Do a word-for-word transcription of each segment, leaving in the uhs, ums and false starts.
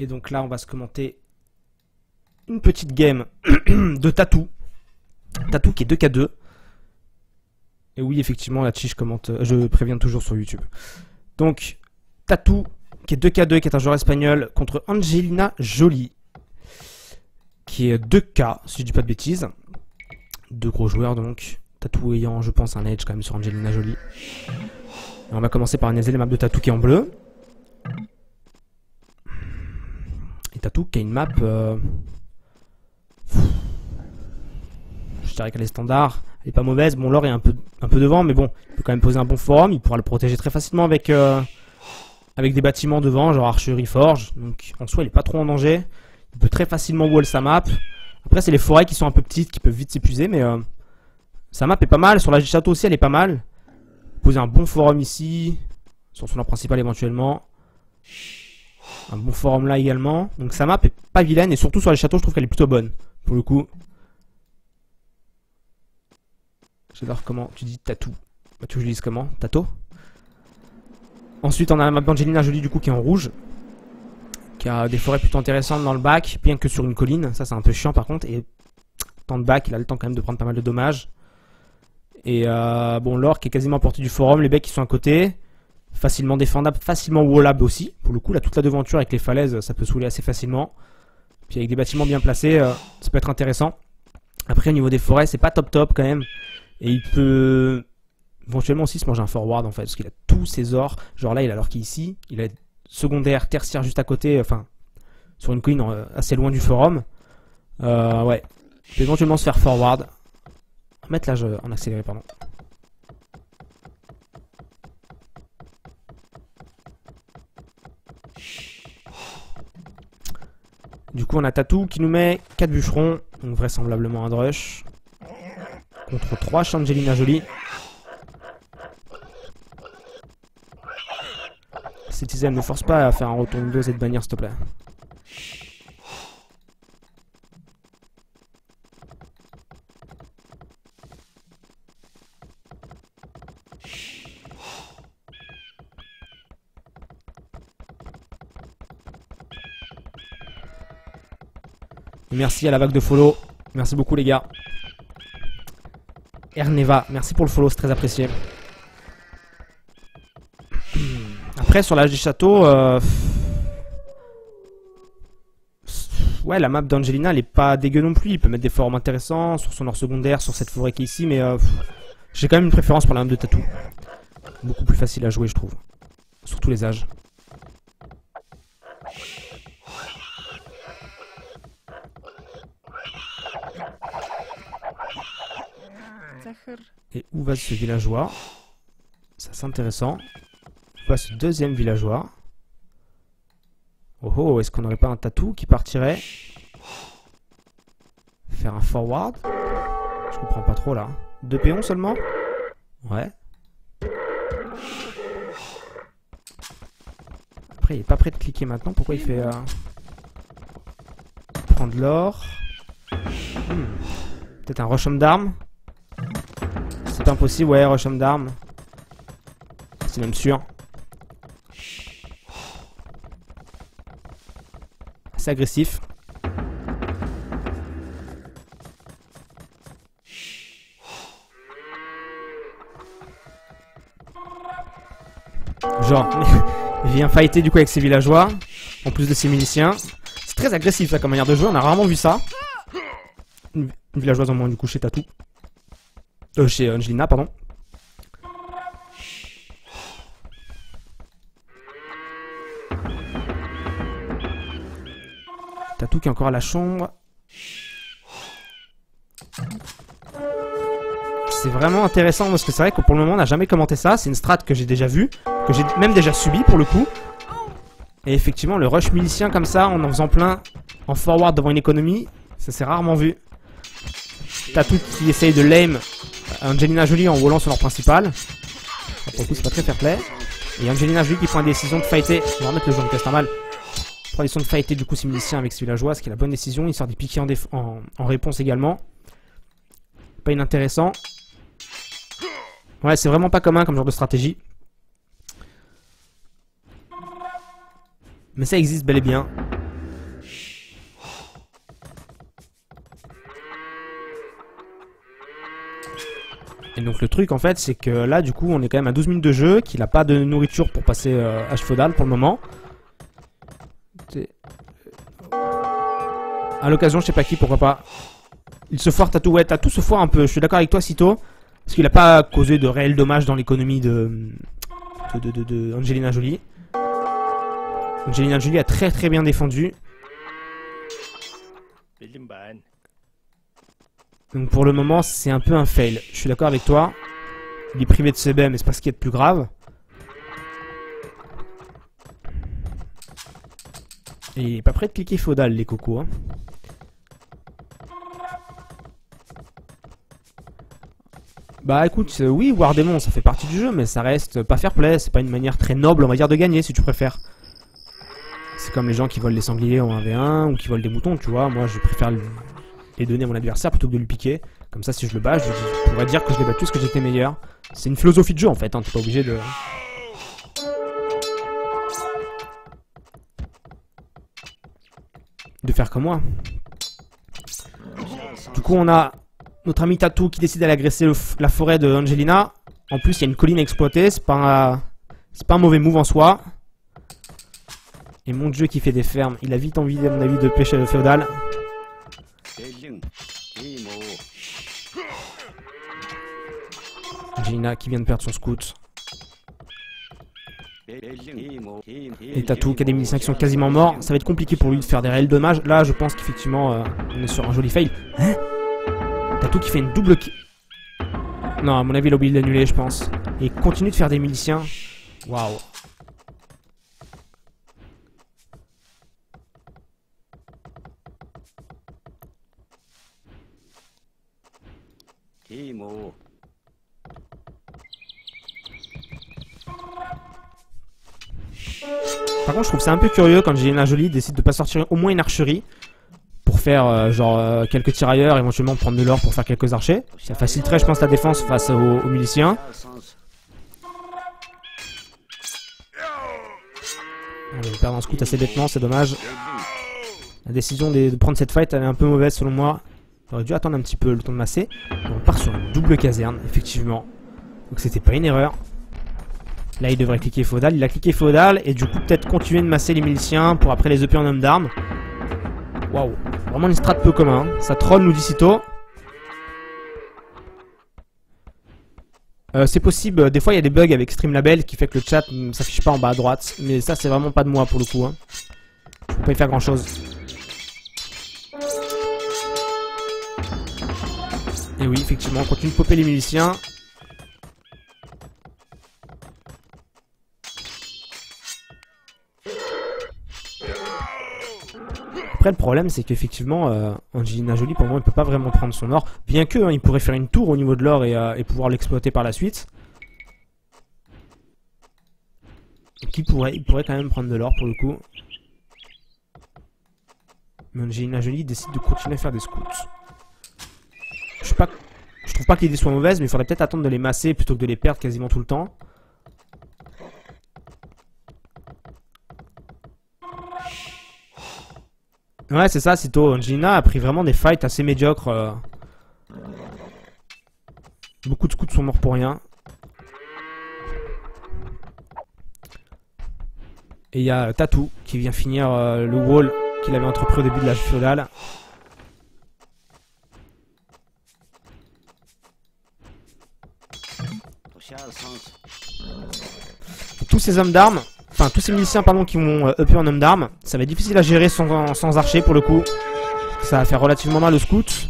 Et donc là, on va se commenter une petite game de TaToH. TaToH qui est deux K deux. Et oui, effectivement, la chiche commente. Je préviens toujours sur YouTube. Donc, TaToH qui est deux K deux, qui est un joueur espagnol, contre Angelina Jolie, qui est deux K, si je dis pas de bêtises. Deux gros joueurs, donc. TaToH ayant, je pense, un edge quand même sur Angelina Jolie. Et on va commencer par analyser les maps de TaToH qui est en bleu. Et TaToH qui a une map... Euh... Je dirais qu'elle est standard. Elle est pas mauvaise. Bon, l'or est un peu, un peu devant, mais bon, il peut quand même poser un bon forum. Il pourra le protéger très facilement avec, euh, avec des bâtiments devant, genre archerie, forge. Donc en soi, il est pas trop en danger. Il peut très facilement wall sa map. Après, c'est les forêts qui sont un peu petites, qui peuvent vite s'épuiser, mais euh, sa map est pas mal. Sur la château aussi, elle est pas mal. Poser un bon forum ici, sur son or principal éventuellement. Un bon forum là également. Donc sa map est pas vilaine, et surtout sur les châteaux, je trouve qu'elle est plutôt bonne. Pour le coup, j'adore comment tu dis TaToH. Bah, tu utilises comment? TaToH. Ensuite, on a la map d'Angelina Jolie du coup qui est en rouge, qui a des forêts plutôt intéressantes dans le bac, bien que sur une colline. Ça, c'est un peu chiant par contre. Et temps de bac, il a le temps quand même de prendre pas mal de dommages. Et euh, bon, l'or qui est quasiment à portée du forum, les becs qui sont à côté, facilement défendable, facilement wallable aussi. Pour le coup, là, toute la devanture avec les falaises, ça peut saouler assez facilement. Puis avec des bâtiments bien placés, euh, ça peut être intéressant. Après, au niveau des forêts, c'est pas top top quand même. Et il peut éventuellement aussi se manger un forward en fait, parce qu'il a tous ses ors. Genre là, il a l'or qui est ici, il a secondaire, tertiaire juste à côté, enfin, sur une colline euh, assez loin du forum. Euh, ouais, il peut éventuellement se faire forward. Mettre l'âge en accéléré, pardon. Du coup, on a TaToH qui nous met quatre bûcherons, donc vraisemblablement un rush, contre trois Angelina Jolie. Citizen, ne force pas à faire un retour de dose et de bannière, s'il te plaît. Merci à la vague de follow. Merci beaucoup les gars. Erneva, merci pour le follow, c'est très apprécié. Après sur l'âge des châteaux, euh... ouais, la map d'Angelina elle est pas dégueu non plus. Il peut mettre des forums intéressants sur son or secondaire, sur cette forêt qui est ici, mais euh... j'ai quand même une préférence pour la map de TaToH. Beaucoup plus facile à jouer je trouve, surtout les âges. Et où va ce villageois? Ça c'est intéressant. Où va ce deuxième villageois? Oh oh, est-ce qu'on n'aurait pas un TaToH qui partirait faire un forward? Je comprends pas trop là. Deux péons seulement? Ouais. Après il est pas prêt de cliquer maintenant. Pourquoi il fait euh... prendre l'or? hmm. Peut-être un rush homme d'armes? C'est impossible, ouais, rush homme d'armes. C'est même sûr. C'est agressif. Genre, il vient fighter du coup avec ses villageois, en plus de ses miliciens. C'est très agressif ça comme manière de jouer, on a rarement vu ça. Une villageoise en moins du coup chez TaToH. Euh, chez Angelina, pardon. TaToH qui est encore à la chambre. C'est vraiment intéressant parce que c'est vrai que pour le moment on n'a jamais commenté ça. C'est une strat que j'ai déjà vue, que j'ai même déjà subie pour le coup. Et effectivement le rush milicien comme ça, en en faisant plein, en forward devant une économie, ça s'est rarement vu. TaToH qui essaye de lame Angelina Jolie en wallant sur leur principal. Pour le coup c'est pas très fair play. Et Angelina Jolie qui prend la décision de fighter. On va remettre le jeu en place normal. Prend la décision de fighter du coup ses miliciens avec ses villageois, ce qui est la bonne décision. Il sort des piquets en, en, en réponse également. Pas inintéressant. Ouais, c'est vraiment pas commun comme genre de stratégie, mais ça existe bel et bien. Et donc le truc en fait c'est que là du coup on est quand même à douze minutes de jeu, qu'il n'a pas de nourriture pour passer euh, à chevaudal pour le moment. À l'occasion je sais pas qui, pourquoi pas. Il se foire TaToH, ouais, TaToH se foire un peu, je suis d'accord avec toi Sito. Parce qu'il n'a pas causé de réels dommages dans l'économie de, de, de, de, de Angelina Jolie. Angelina Jolie a très très bien défendu. Donc pour le moment c'est un peu un fail. Je suis d'accord avec toi. Il est privé de C B mais c'est pas ce qui est de plus grave. Et il est pas prêt de cliquer feudal les cocos hein. Bah écoute, euh, oui War Demon ça fait partie du jeu mais ça reste pas fair play. C'est pas une manière très noble on va dire de gagner si tu préfères. C'est comme les gens qui volent les sangliers en un v un ou qui volent des moutons tu vois. Moi je préfère le... les donner à mon adversaire plutôt que de lui piquer. Comme ça si je le bats je, je pourrais dire que je l'ai battu parce que j'étais meilleur. C'est une philosophie de jeu en fait hein, t'es pas obligé de... de faire comme moi. Du coup on a notre ami TaToH qui décide d'aller agresser la forêt de Angelina. En plus il y a une colline à exploiter, c'est pas, un... pas un mauvais move en soi. Et mon dieu qui fait des fermes, il a vite envie à mon avis de pêcher le féodal. Angelina qui vient de perdre son scout. Et TaToH qui a des miliciens qui sont quasiment morts. Ça va être compliqué pour lui de faire des réels dommages. Là je pense qu'effectivement euh, on est sur un joli fail. Hein, TaToH qui fait une double kill. Non à mon avis il a oublié de l'annuler je pense. Et il continue de faire des miliciens. Waouh. Par contre je trouve ça un peu curieux quand Angelina Jolie décide de pas sortir au moins une archerie pour faire euh, genre euh, quelques tirailleurs, éventuellement prendre de l'or pour faire quelques archers. Ça faciliterait je pense la défense face aux, aux miliciens. On va perdre un scout assez bêtement, c'est dommage. La décision de, de prendre cette fight elle est un peu mauvaise selon moi. J'aurais dû attendre un petit peu le temps de masser. Et on part sur une double caserne, effectivement. Donc c'était pas une erreur. Là il devrait cliquer feudal, il a cliqué feudal et du coup peut-être continuer de masser les miliciens pour après les E P en homme d'armes. Waouh, vraiment une strat peu commun. Hein. Ça troll nous dit Sito. Euh, c'est possible, des fois il y a des bugs avec Streamlabel qui fait que le chat ne s'affiche pas en bas à droite. Mais ça c'est vraiment pas de moi pour le coup. Hein. Je peux pas y faire grand chose. Et oui, effectivement, on continue de popper les miliciens. Après, le problème, c'est qu'effectivement, euh, Angelina Jolie, pour moi, il ne peut pas vraiment prendre son or. Bien que, hein, il pourrait faire une tour au niveau de l'or et, euh, et pouvoir l'exploiter par la suite. Donc, il pourrait, il pourrait quand même prendre de l'or, pour le coup. Mais Angelina Jolie décide de continuer à faire des scouts. Je, pas, je trouve pas que l'idée soit mauvaise, mais il faudrait peut-être attendre de les masser plutôt que de les perdre quasiment tout le temps. Ouais, c'est ça, Sito. Angelina a pris vraiment des fights assez médiocres. Euh... Beaucoup de scouts sont morts pour rien. Et il y a TaToH qui vient finir euh, le wall qu'il avait entrepris au début de l'âge féodal. Tous ces hommes d'armes, enfin tous ces miliciens pardon qui vont euh, upper en hommes d'armes, ça va être difficile à gérer sans, sans archer pour le coup. Ça va faire relativement mal au scout.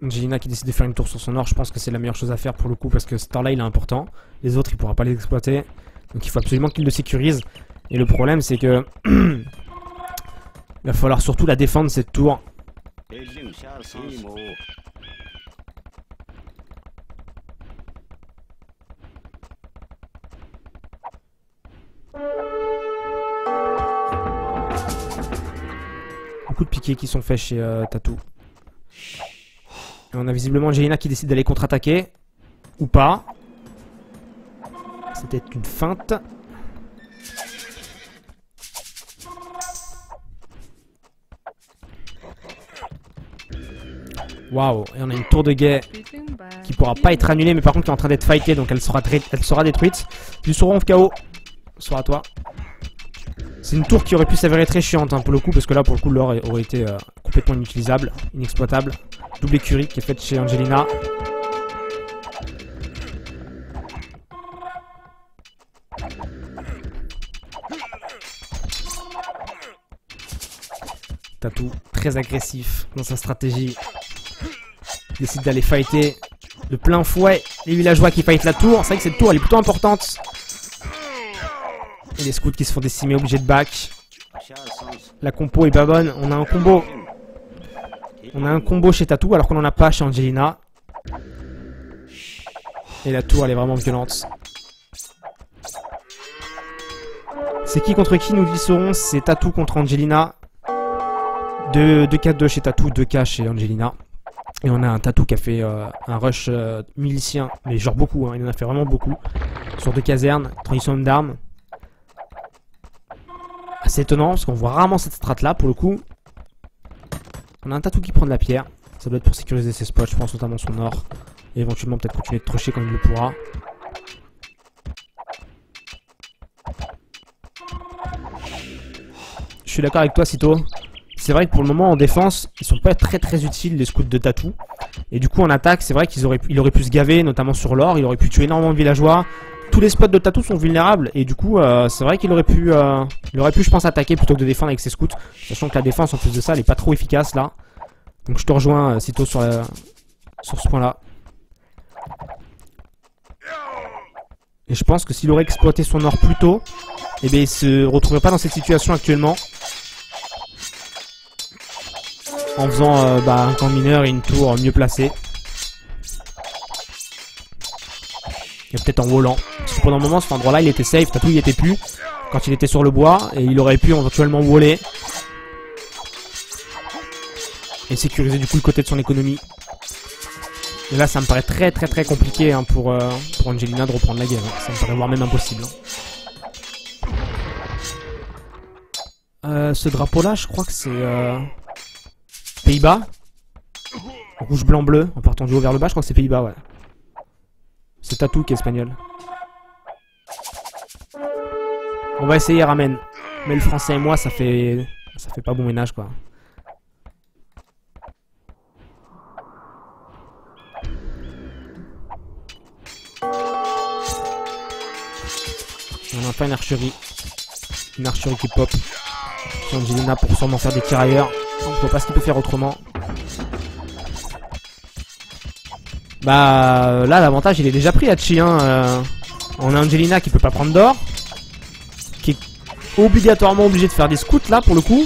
Angelina qui décide de faire une tour sur son or, je pense que c'est la meilleure chose à faire pour le coup parce que cet or là il est important. Les autres il pourra pas les exploiter. Donc il faut absolument qu'il le sécurise. Et le problème c'est que il va falloir surtout la défendre cette tour. beaucoup de piquets qui sont faits chez euh, TaToH. Et on a visiblement Angelina qui décide d'aller contre-attaquer. Ou pas. C'était une feinte. Waouh, et on a une tour de guet qui pourra pas être annulée, mais par contre qui est en train d'être fightée, donc elle sera, elle sera détruite. Du Sauron K O. Sera à toi. C'est une tour qui aurait pu s'avérer très chiante hein, pour le coup, parce que là pour le coup l'or aurait été euh, complètement inutilisable, inexploitable. Double écurie qui est faite chez Angelina. TaToH très agressif dans sa stratégie. Il décide d'aller fighter de plein fouet les villageois qui fightent la tour. C'est vrai que cette tour elle est plutôt importante. Et les scouts qui se font décimer, obligés de back. La compo est pas bonne. On a un combo. On a un combo chez TaToH alors qu'on en a pas chez Angelina. Et la tour elle est vraiment violente. C'est qui contre qui nous le saurons. C'est TaToH contre Angelina. deux K deux chez TaToH, deux K chez Angelina. Et on a un TaToH qui a fait euh, un rush euh, milicien, mais genre beaucoup, hein, il en a fait vraiment beaucoup. Sur deux casernes, transition d'armes. Assez étonnant parce qu'on voit rarement cette strat là pour le coup. On a un TaToH qui prend de la pierre, ça doit être pour sécuriser ses spots, je pense notamment son or. Et éventuellement peut-être continuer de trocher quand il le pourra. Je suis d'accord avec toi Sito. C'est vrai que pour le moment en défense, ils sont pas très très utiles les scouts de TaToH. Et du coup en attaque, c'est vrai qu'ils auraient, il aurait pu se gaver, notamment sur l'or, il aurait pu tuer énormément de villageois. Tous les spots de TaToH sont vulnérables et du coup euh, c'est vrai qu'il aurait pu, euh, il aurait pu je pense attaquer plutôt que de défendre avec ses scouts. Sachant que la défense en plus de ça elle est pas trop efficace là. Donc je te rejoins Sito sur, la, sur ce point là. Et je pense que s'il aurait exploité son or plus tôt, eh bien, il se retrouverait pas dans cette situation actuellement. En faisant euh, bah, un camp mineur et une tour mieux placée. Et peut-être en volant. Parce que pendant un moment, cet endroit-là, il était safe. TaToH, il était plus. Quand il était sur le bois. Et il aurait pu éventuellement voler. Et sécuriser du coup le côté de son économie. Et là, ça me paraît très très très compliqué hein, pour, euh, pour Angelina de reprendre la guerre. Hein. Ça me paraît voire même impossible. Hein. Euh, ce drapeau-là, je crois que c'est... Euh Pays-Bas, rouge, blanc, bleu, en partant du haut vers le bas, je crois que c'est Pays-Bas, ouais. C'est TaToH qui est espagnol. On va essayer, ramène. Mais le français et moi, ça fait, ça fait pas bon ménage, quoi. On a enfin une archerie, une archerie qui pop. Angelina pour sûrement faire des tirailleurs. Je vois pas ce qu'il peut faire autrement. Bah là l'avantage il est déjà pris Hachi hein. euh, On a Angelina qui peut pas prendre d'or, qui est obligatoirement obligée de faire des scouts là pour le coup.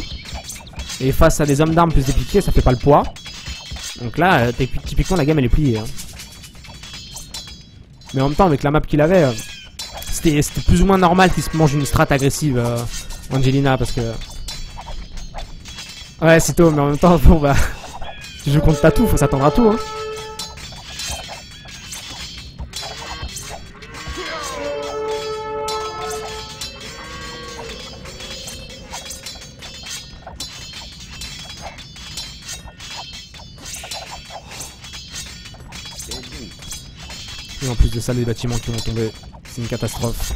Et face à des hommes d'armes plus des piquets ça fait pas le poids. Donc là euh, typiquement la gamme elle est pliée hein. Mais en même temps avec la map qu'il avait euh, c'était plus ou moins normal qu'il se mange une strat agressive euh, Angelina parce que... Ouais, c'est tôt, mais en même temps, bon bah. Si je compte TaToH, faut s'attendre à tout, hein. Et en plus de ça, les bâtiments qui vont tomber, c'est une catastrophe.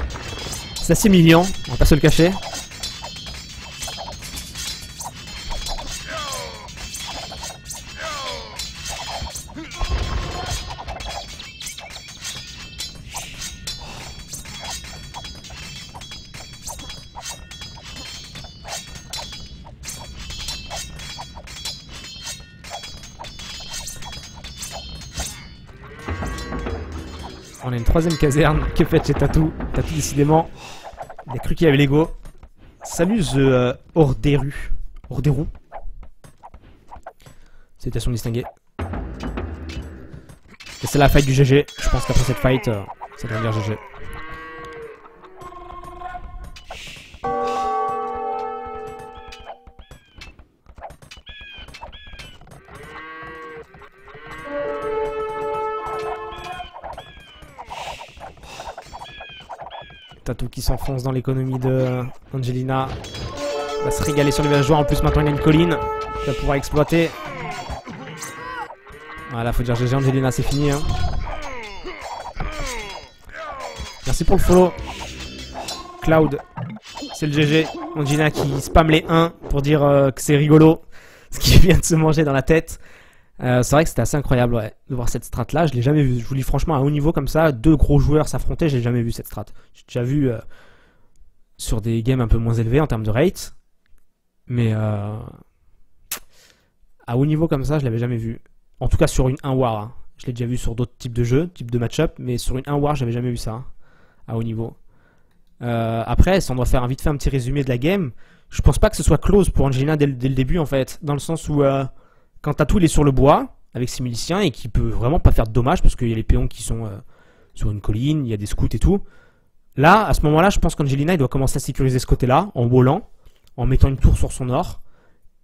C'est assez humiliant, on va pas se le cacher. On a une troisième caserne qui est faite chez TaToH. TaToH décidément, il a cru qu'il y avait l'ego. Salut The euh, Orderu. Orderu. Salutations distinguées. Et c'est la fight du G G. Je pense qu'après cette fight, euh, ça devrait dire G G. TaToH qui s'enfonce dans l'économie de Angelina. Il va se régaler sur les villageois. En plus, maintenant, il y a une colline. Il va pouvoir exploiter. Voilà, faut dire G G Angelina, c'est fini. Hein. Merci pour le follow. Cloud, c'est le G G. Angelina qui spamme les un pour dire euh, que c'est rigolo. Ce qui vient de se manger dans la tête. Euh, c'est vrai que c'était assez incroyable ouais, de voir cette strat là, je l'ai jamais vu, je vous dis franchement à haut niveau comme ça, deux gros joueurs s'affronter, je l'ai jamais vu cette strat. J'ai déjà vu euh, sur des games un peu moins élevés en termes de rate, mais euh, à haut niveau comme ça je l'avais jamais vu, en tout cas sur une un war, hein. Je l'ai déjà vu sur d'autres types de jeux, type de match-up, mais sur une un war j'avais jamais vu ça, hein, à haut niveau. Euh, après, si on doit faire un, vite fait un petit résumé de la game, je pense pas que ce soit close pour Angelina dès, dès le début en fait, dans le sens où... Euh, Quand TaToH il est sur le bois avec ses miliciens et qui peut vraiment pas faire de dommages parce qu'il y a les péons qui sont euh, sur une colline, il y a des scouts et tout. Là, à ce moment-là, je pense qu'Angelina il doit commencer à sécuriser ce côté-là en volant, en mettant une tour sur son or.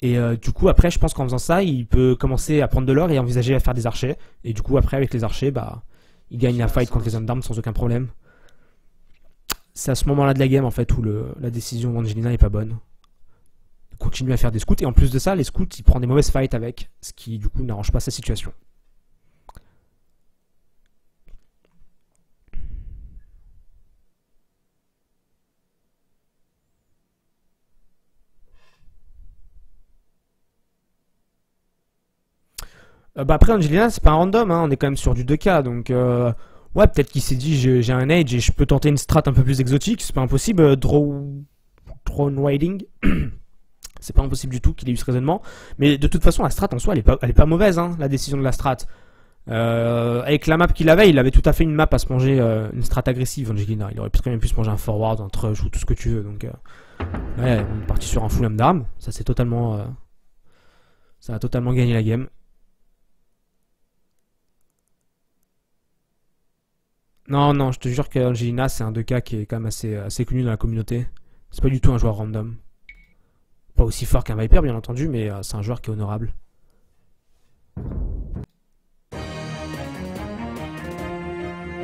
Et euh, du coup, après, je pense qu'en faisant ça, il peut commencer à prendre de l'or et envisager à faire des archers. Et du coup, après, avec les archers, bah, il gagne la fight contre les hommes d'armes sans aucun problème. C'est à ce moment-là de la game en fait où le, la décision d'Angelina n'est pas bonne. Continue à faire des scouts et en plus de ça les scouts ils prennent des mauvaises fights avec, ce qui du coup n'arrange pas sa situation. Euh, bah après Angelina c'est pas un random hein, on est quand même sur du deux K donc euh, ouais peut-être qu'il s'est dit j'ai un age et je peux tenter une strat un peu plus exotique, c'est pas impossible, euh, draw... drone riding. C'est pas impossible du tout qu'il ait eu ce raisonnement. Mais de toute façon, la strat en soi, elle est pas, elle est pas mauvaise, hein, la décision de la strat. Euh, avec la map qu'il avait, il avait tout à fait une map à se manger, euh, une strat agressive, Angelina. Il aurait quand même pu se manger un forward, un trush ou tout ce que tu veux. Donc, euh, ouais, on est parti sur un full homme d'armes. Ça, c'est totalement. Euh, ça a totalement gagné la game. Non, non, je te jure qu'Angelina, c'est un deux K qui est quand même assez, assez connu dans la communauté. C'est pas du tout un joueur random. Pas aussi fort qu'un Viper bien entendu, mais euh, c'est un joueur qui est honorable.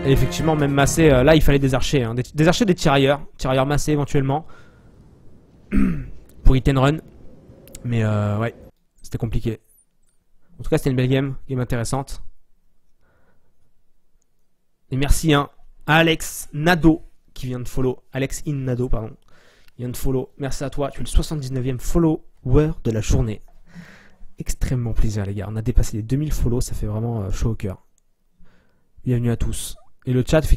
Et effectivement, même massé, euh, là il fallait des archers, hein, des, des archers, des tirailleurs, tirailleurs massés éventuellement, pour hit and run. Mais euh, ouais, c'était compliqué. En tout cas, c'était une belle game, game intéressante. Et merci hein, à Alex Nado qui vient de follow, Alex in Nado pardon. Il y a un follow, merci à toi, tu es le soixante-dix-neuvième follower de la journée. Extrêmement plaisir les gars, on a dépassé les deux mille follow, ça fait vraiment chaud au cœur. Bienvenue à tous. Et le chat, effectivement.